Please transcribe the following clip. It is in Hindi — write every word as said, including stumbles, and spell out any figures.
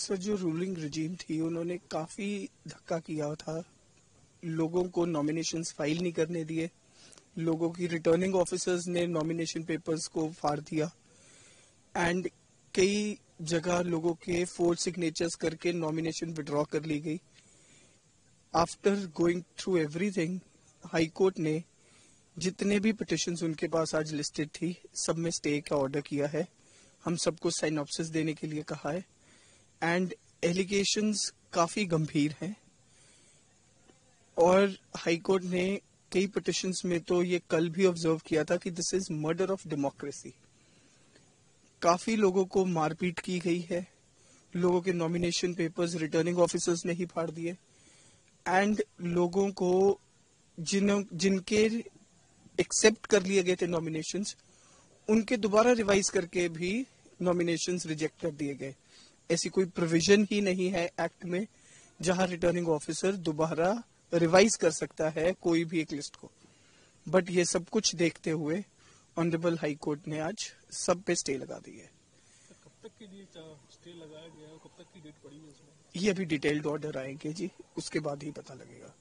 सर जो रूलिंग रजीम थी उन्होंने काफ़ी धक्का किया था, लोगों को नॉमिनेशंस फाइल नहीं करने दिए, लोगों की रिटर्निंग ऑफिसर्स ने नॉमिनेशन पेपर्स को फाड़ दिया एंड कई जगह लोगों के फोर्थ सिग्नेचर्स करके नॉमिनेशन विड्रॉ कर ली गई। After going through everything high court ने जितने भी पिटिशंस उनके पास आज लिस्टेड थी सब में स्टे का ऑर्डर किया है, हम सबको साइनॉप्सिस देने के लिए कहा है एंड एलिगेशंस काफ़ी गंभीर हैं और हाई कोर्ट ने कई पिटिशंस में तो ये कल भी ऑब्जर्व किया था कि this is murder of democracy. काफ़ी लोगों को मारपीट की गई है, लोगों के नॉमिनेशन पेपर्स रिटर्निंग ऑफिसर्स ने ही फाड़ दिए एंड लोगों को जिन जिनके एक्सेप्ट कर लिए गए थे नॉमिनेशंस उनके दोबारा रिवाइज करके भी नॉमिनेशंस रिजेक्ट कर दिए गए। ऐसी कोई प्रोविजन ही नहीं है एक्ट में जहां रिटर्निंग ऑफिसर दोबारा रिवाइज कर सकता है कोई भी एक लिस्ट को, बट ये सब कुछ देखते हुए ऑनरेबल हाई कोर्ट ने आज सब पे स्टे लगा दी है। कब तक के लिए स्टे लगाया गया है, कब तक की डेट पड़ी है इसमें? ये अभी डिटेल्ड ऑर्डर आएंगे जी, उसके बाद ही पता लगेगा।